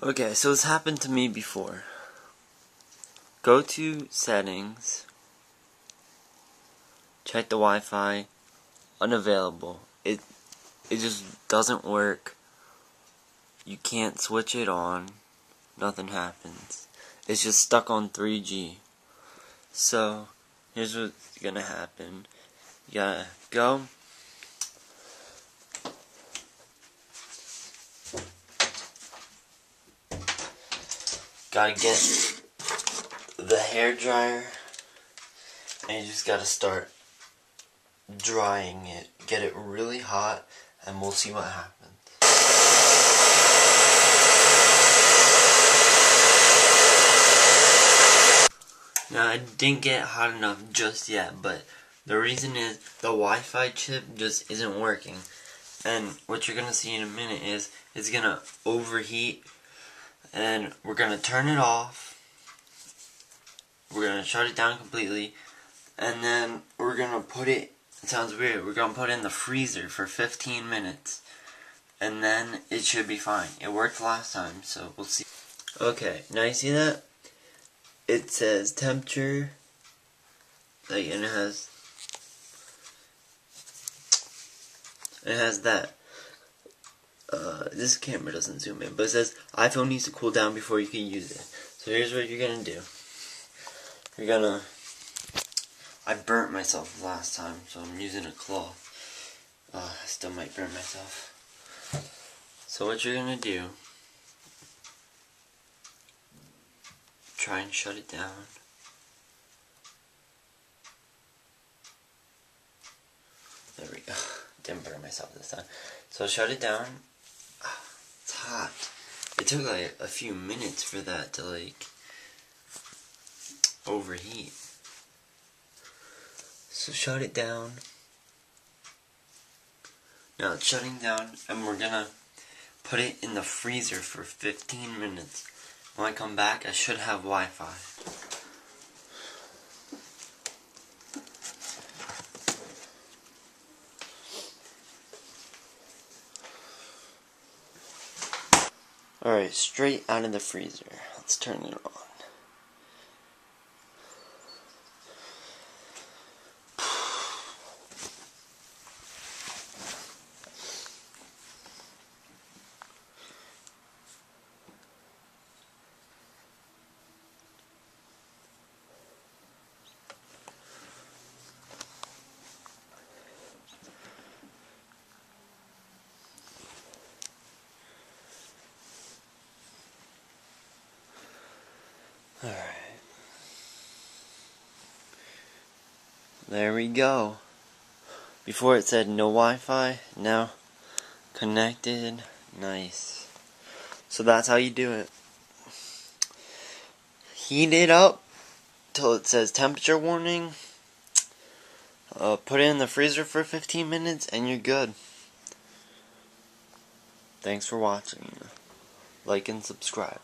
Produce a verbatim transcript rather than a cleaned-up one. Okay, so this happened to me before. Go to settings, check the Wi-Fi, unavailable. It it just doesn't work. You can't switch it on. Nothing happens. It's just stuck on three G. So here's what's gonna happen. You gotta go. Gotta get the hairdryer and you just gotta start drying it. Get it really hot and we'll see what happens. Now it didn't get hot enough just yet, but the reason is the Wi-Fi chip just isn't working. And what you're gonna see in a minute is it's gonna overheat. And we're going to turn it off, we're going to shut it down completely, and then we're going to put it, it sounds weird, we're going to put it in the freezer for fifteen minutes, and then it should be fine. It worked last time, so we'll see. Okay, now you see that? It says temperature, like, and it has, it has that. Uh, this camera doesn't zoom in, but it says iPhone needs to cool down before you can use it. So here's what you're gonna do. You're gonna... I burnt myself last time, so I'm using a cloth. Uh, I still might burn myself. So what you're gonna do... Try and shut it down. There we go. Didn't burn myself this time. So shut it down. It's hot. It took like a few minutes for that to like overheat. So shut it down. Now it's shutting down and we're gonna put it in the freezer for fifteen minutes. When I come back, I should have Wi-Fi. Alright, straight out of the freezer. Let's turn it on. Alright. There we go. Before it said no Wi-Fi, now connected. Nice. So that's how you do it. Heat it up till it says temperature warning. Uh, put it in the freezer for fifteen minutes and you're good. Thanks for watching. Like and subscribe.